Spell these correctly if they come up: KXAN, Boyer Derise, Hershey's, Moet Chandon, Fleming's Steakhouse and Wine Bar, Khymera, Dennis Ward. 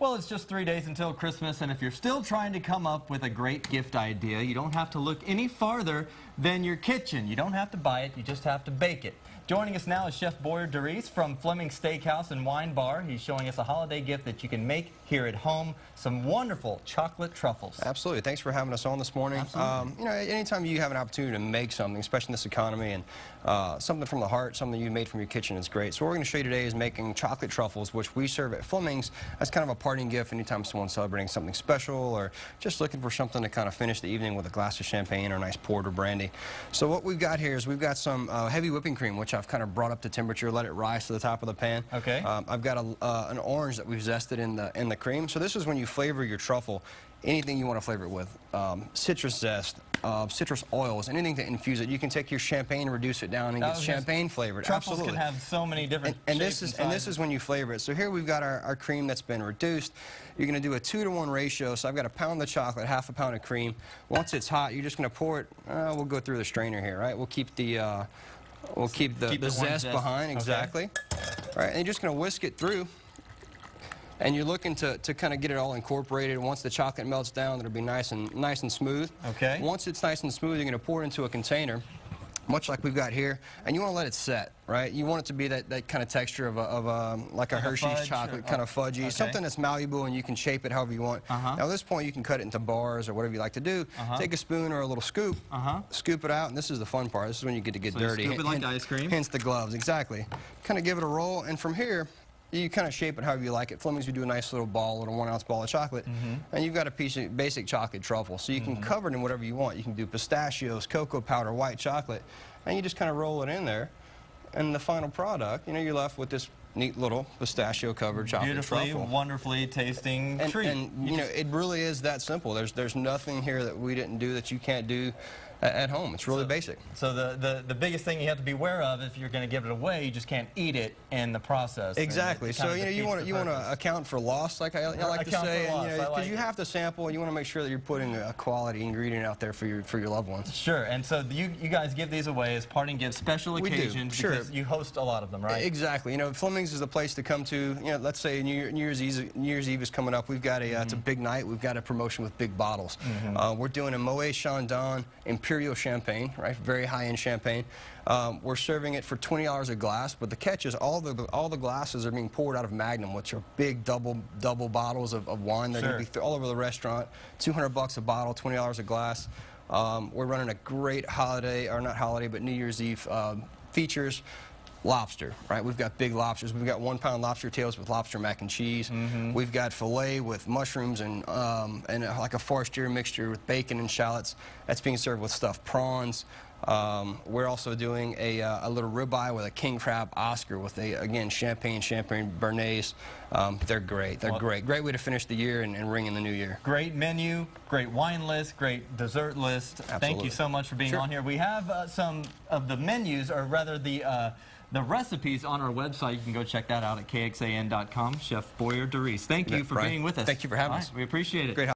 Well, it's just 3 days until Christmas, and if you're still trying to come up with a great gift idea, you don't have to look any farther than your kitchen. You don't have to buy it, you just have to bake it. Joining us now is Chef Boyer Derise from Fleming's Steakhouse and Wine Bar. He's showing us a holiday gift that you can make here at home, some wonderful chocolate truffles. Absolutely. Thanks for having us on this morning. You know, anytime you have an opportunity to make something, especially in this economy, and something from the heart, something you made from your kitchen is great. So what we're going to show you today is making chocolate truffles, which we serve at Fleming's as kind of a parting gift anytime someone's celebrating something special or just looking for something to kind of finish the evening with a glass of champagne or a nice port or brandy. So what we've got here is we've got some heavy whipping cream, which I've kind of brought up to temperature, let it rise to the top of the pan. Okay. I've got an orange that we've zested in the cream. So this is when you flavor your truffle, anything you want to flavor it with, citrus zest, citrus oils, anything to infuse it. You can take your champagne, reduce it down, and get champagne flavored. Truffles can have so many different shapes and sizes. And this is when you flavor it. So here we've got our cream that's been reduced. You're going to do a 2-to-1 ratio. So I've got a pound of chocolate, half a pound of cream. Once it's hot, you're just going to pour it. We'll go through the strainer here, right? We'll keep the We'll keep the zest behind, exactly. Okay. All right, and you're just going to whisk it through. And you're looking to kind of get it all incorporated. Once the chocolate melts down, it'll be nice and smooth. Okay. Once it's nice and smooth, you're going to pour it into a container, much like we've got here, and you want to let it set, right? You want it to be that kind of texture of like a Hershey's chocolate, kind of fudgy, something that's malleable and you can shape it however you want. Now at this point, you can cut it into bars or whatever you like to do. Take a spoon or a little scoop, scoop it out, and this is the fun part. This is when you get to get dirty. Scoop it like ice cream. Hence the gloves, exactly. Kind of give it a roll, and from here, you kind of shape it however you like it. Fleming's, we do a nice little ball, little 1-ounce ball of chocolate, and you've got a piece of basic chocolate truffle. So you can cover it in whatever you want. You can do pistachios, cocoa powder, white chocolate, and you just kind of roll it in there. And the final product, you know, you're left with this neat little pistachio-covered chocolate truffle. Beautifully, wonderfully tasting treat. And you know, it really is that simple. There's nothing here that we didn't do that you can't do at home. It's really basic. So the biggest thing you have to be aware of if you're going to give it away, you just can't eat it in the process. Exactly. So you know, you want to account for loss, like I like to say, because you have to sample and you want to make sure that you're putting a quality ingredient out there for your loved ones. Sure. And so you guys give these away as parting gifts, special occasions. Sure. Because you host a lot of them, right? Exactly. You know, Fleming's is the place to come to. You know, let's say New Year's Eve is coming up. We've got it's a big night. We've got a promotion with big bottles. We're doing a Moet Chandon Imperial champagne, right? Very high-end champagne. We're serving it for $20 a glass, but the catch is all the glasses are being poured out of Magnum, which are big double bottles of wine. They're going to be all over the restaurant. $200 a bottle, $20 a glass. We're running a great holiday, or not holiday, but New Year's Eve features. Lobster, right? We've got big lobsters. We've got 1-pound lobster tails with lobster mac and cheese. We've got filet with mushrooms and like a forestier mixture with bacon and shallots. That's being served with stuffed prawns. We're also doing a little ribeye with a king crab Oscar with again champagne Bernays. They're great. They're great. Great way to finish the year and ring in the new year. Great menu, great wine list, great dessert list. Absolutely. Thank you so much for being on here. We have some of the menus, or rather the recipes on our website. You can go check that out at KXAN.com. Chef Boyer Derise, thank you for being with us. Thank you for having us. We appreciate it. Great.